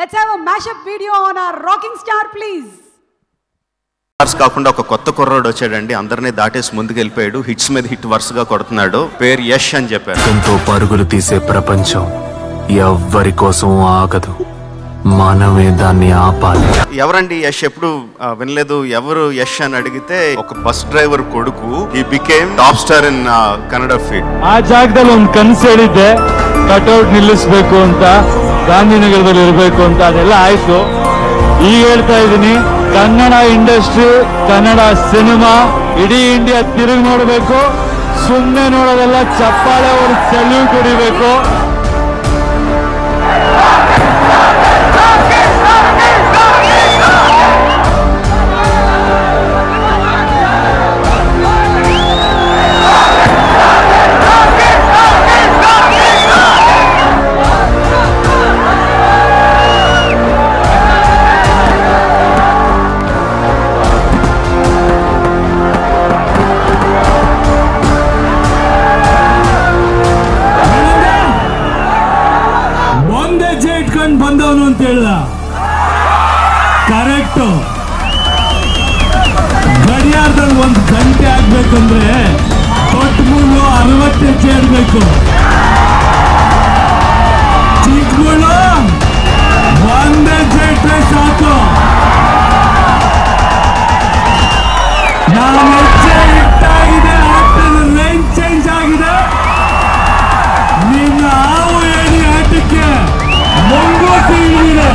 Let's have a mashup video on our rocking star, please. Stars kaakunda oka kotta korrodu vachadandi andarne daatesi munduku velipayadu hits med hit varusaga kodutunadu peru Yash ani chepparu ento parugulu teese prapancham evvari kosam aagadu manave danni aapali evarandi Yash eppudu vinaledu evaru Yash ani adigithe oka bus driver koduku he became top star in Kannada feed aa jagadalli ond kansu helidde cutout nillisbeku anta ಗಾಂಧಿನಗರದಲ್ಲಿ ಇರಬೇಕು ಅಂತ ಅದೆಲ್ಲ ಆಯಿತು ಈಗ ಹೇಳ್ತಾ ಇದ್ದೀನಿ Kannada industry Kannada cinema ಇಡೀ India ತಿರುಗಿ ನೋಡಬೇಕು ಸುಮ್ಮನೆ ನೋಡೋದಲ್ಲ ಚಪ್ಪಾಳೆ ಅವರು ಸಲ್ಯೂಟ್ ಹೊಡಿಬೇಕು ಕರೆಕ್ಟ್ ಗಡಿಯಾರದಲ್ಲಿ ಒಂದು ಗಂಟೆ ಆಗ್ಬೇಕಂದ್ರೆ ಕೊಟ್ಟಮೂರು 60 ಸೇರ್ಬೇಕು ಚಿಕ್ಕಮೂರು ಒಂದೇ ಜೇಟ್ರೆ ಸಾಕು ನಾನು ಹೆಚ್ಚೆ ಇಟ್ಟಾಗಿದೆ ಆಟದ ಲೈನ್ ಚೇಂಜ್ ಆಗಿದೆ ನಿಮ್ಮ ಹಾವು ಏಡಿ ಆಟಕ್ಕೆ ಮುಂಗೋಟಿ ಇದ್ದೀರ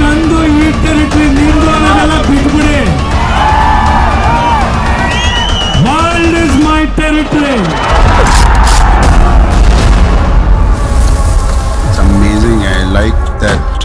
ನಂದು ಈ ಟೆರಿಟರಿ ನಿಂದೋದೆಲ್ಲ ಬಿಟ್ಬಿಡಿ world is my territory It's amazing. I like that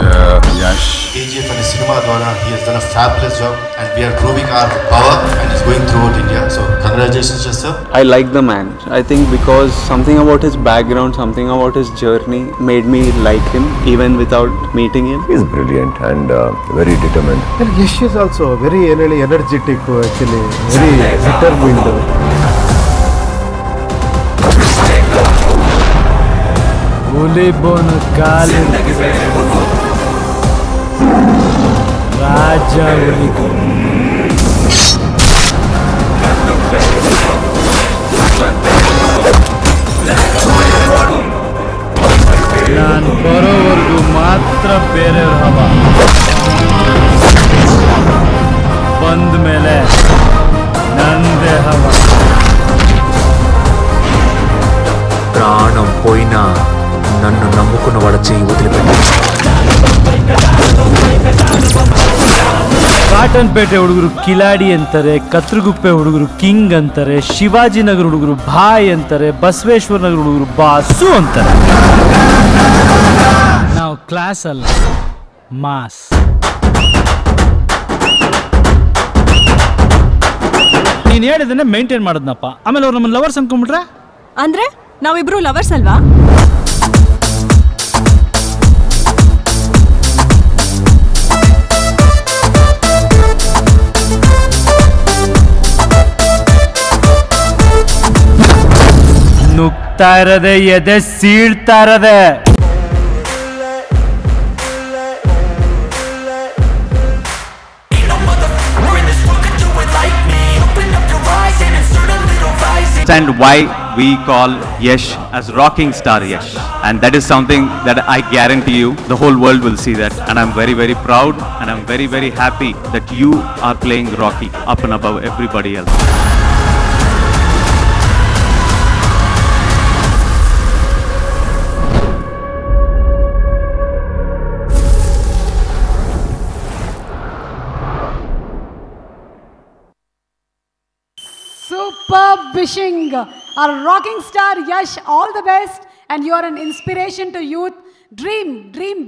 Yash KGF and cinema dwara he has done a fabulous job and we are proving our power and it's going throughout India. So congratulations Yash sir. I like the man. I think because something about his background, something about his journey made me like him even without meeting him. He's brilliant and very determined. And Yash is also very energetic actually, very determined. Ole bona kale. Raja Unicorn Nan Borovargu Matra Bere Hava Band Mele Nande Hava Pranam Poina Nannu Nammukuna Vada Cottonpet ಹುಡುಗರು ಕಿಲಾಡಿ ಅಂತಾರೆ ಕತ್ರಗುಪ್ಪೆ ಹುಡುಗರು king ಅಂತಾರೆ ಶಿವಾಜಿನಗರ ಹುಡುಗರು ಭಾಯ್ ಅಂತಾರೆ ಬಸವೇಶ್ವರ ನಗರ ಹುಡುಗರು boss ಅಂತಾರೆ ನಾವು ಕ್ಲಾಸ್ ಅಲ್ಲ ಮಾಸ್ ನೀನು ಹೇಳಿದನ್ನ ಮೇಂಟೈನ್ ಮಾಡೋದ್ನಪ್ಪ ಆಮೇಲೆ ಅವ್ರು ನಮ್ಮನ್ನು ಲವರ್ಸ್ ಅನ್ಕೊಂಡ್ಬಿಟ್ರೆ ಅಂದ್ರೆ ನಾವಿಬ್ರು ಲವರ್ಸ್ ಅಲ್ವಾ ನುಗ್ತಾ ಇರದೆ ಎದೆ ಸೀಳ್ತಾ ಇರದೆ And why we call Yash as rocking star Yash, and that is something that I guarantee you the whole world will see that, and I'm very proud and I'm very happy that you are playing Rocky up and above everybody else. Superb wishing. Our rocking star Yash, all the best, and you are an inspiration to youth. Dream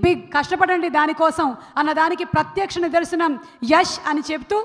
big. Kashtapadandi dani kosam annadaniki pratyaksha nidarsanam Yash ani cheptu.